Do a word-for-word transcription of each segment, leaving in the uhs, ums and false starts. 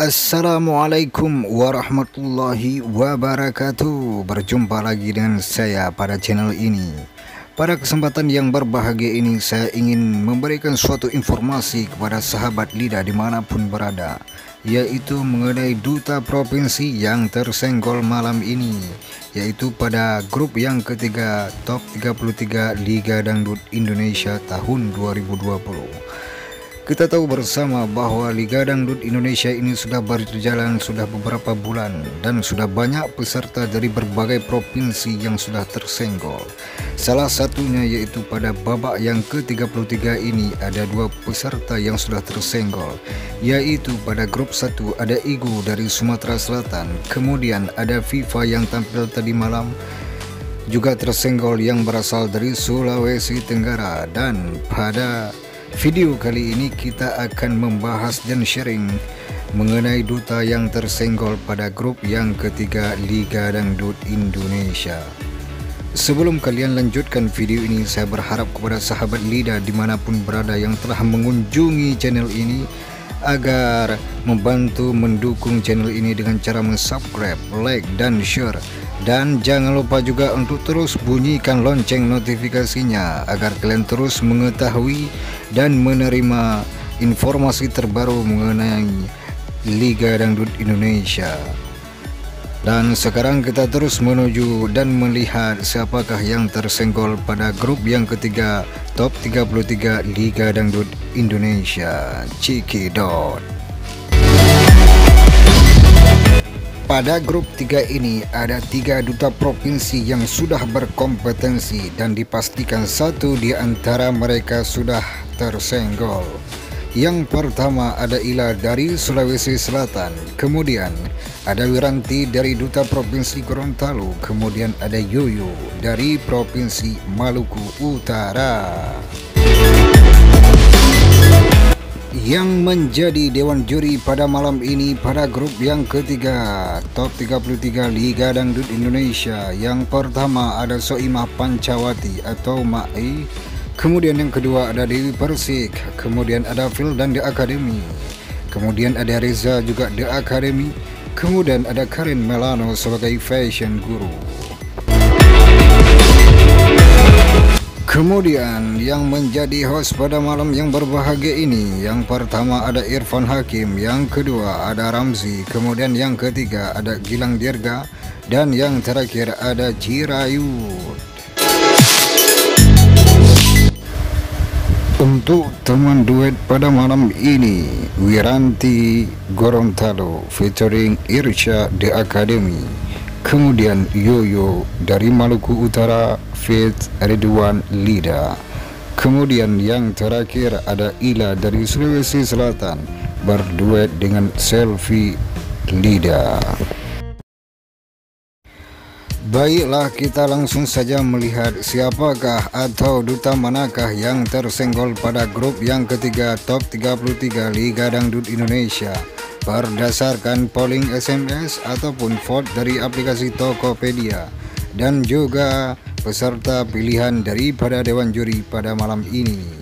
Assalamualaikum warahmatullahi wabarakatuh. Berjumpa lagi dengan saya pada channel ini. Pada kesempatan yang berbahagia ini, saya ingin memberikan suatu informasi kepada sahabat Lida dimanapun berada, yaitu mengenai duta provinsi yang tersenggol malam ini, yaitu pada grup yang ketiga top tiga puluh tiga Liga Dangdut Indonesia tahun dua ribu dua puluh. Kita tahu bersama bahwa Liga Dangdut Indonesia ini sudah berjalan sudah beberapa bulan dan sudah banyak peserta dari berbagai provinsi yang sudah tersenggol. Salah satunya yaitu pada babak yang ke tiga puluh tiga ini ada dua peserta yang sudah tersenggol, yaitu pada grup satu ada I G O dari Sumatera Selatan, kemudian ada FIFA yang tampil tadi malam juga tersenggol yang berasal dari Sulawesi Tenggara. Dan pada video kali ini kita akan membahas dan sharing mengenai duta yang tersenggol pada grup yang ketiga Liga Dangdut Indonesia. Sebelum kalian lanjutkan video ini, saya berharap kepada sahabat Lida dimanapun berada yang telah mengunjungi channel ini agar membantu mendukung channel ini dengan cara mensubscribe, like, dan share. Dan jangan lupa juga untuk terus bunyikan lonceng notifikasinya agar kalian terus mengetahui dan menerima informasi terbaru mengenai Liga Dangdut Indonesia. Dan sekarang kita terus menuju dan melihat siapakah yang tersenggol pada grup yang ketiga top tiga puluh tiga Liga Dangdut Indonesia. Cikidot. Pada grup tiga ini ada tiga duta provinsi yang sudah berkompetensi dan dipastikan satu di antara mereka sudah tersenggol. Yang pertama ada I L A dari Sulawesi Selatan, kemudian ada WIRANTI dari duta provinsi Gorontalo, kemudian ada YOYO dari provinsi Maluku Utara. Yang menjadi dewan juri pada malam ini pada grup yang ketiga top tiga puluh tiga Liga Dangdut Indonesia, yang pertama ada Soimah Pancawati atau Mai. Kemudian yang kedua ada Dewi Persik, kemudian ada Fildan The Academy, kemudian ada Reza juga The Academy, kemudian ada Karen Milano sebagai fashion guru. Kemudian yang menjadi host pada malam yang berbahagia ini, yang pertama ada Irfan Hakim, yang kedua ada Ramzi, kemudian yang ketiga ada Gilang Dirga, dan yang terakhir ada Jirayut. Untuk teman duet pada malam ini, WIRANTI Gorontalo featuring Irsya The Academy, kemudian YOYO dari Maluku Utara feat Ridwan Lida, kemudian yang terakhir ada I L A dari Sulawesi Selatan berduet dengan Selfie Lida. Baiklah, kita langsung saja melihat siapakah atau duta manakah yang tersenggol pada grup yang ketiga top tiga puluh tiga Liga Dangdut Indonesia berdasarkan polling S M S ataupun vote dari aplikasi Tokopedia dan juga peserta pilihan daripada dewan juri pada malam ini.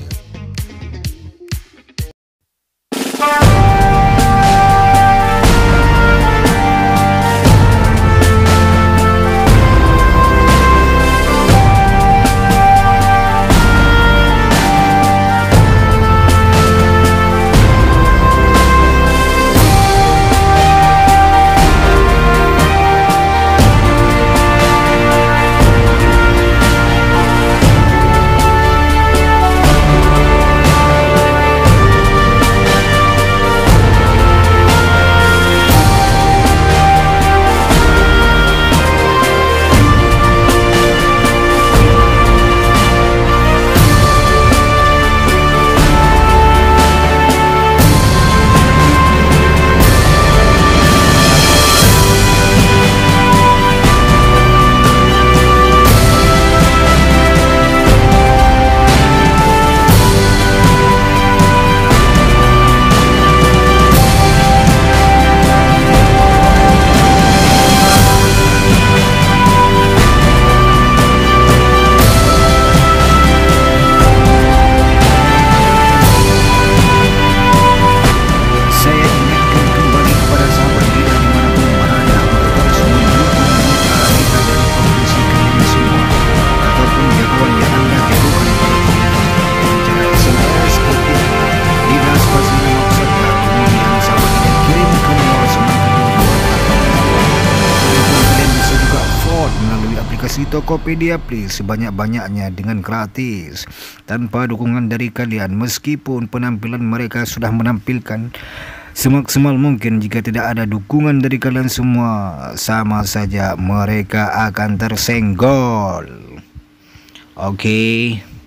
Tokopedia please sebanyak-banyaknya dengan gratis, tanpa dukungan dari kalian. Meskipun penampilan mereka sudah menampilkan semaksimal mungkin, jika tidak ada dukungan dari kalian semua, sama saja mereka akan tersenggol. Oke okay.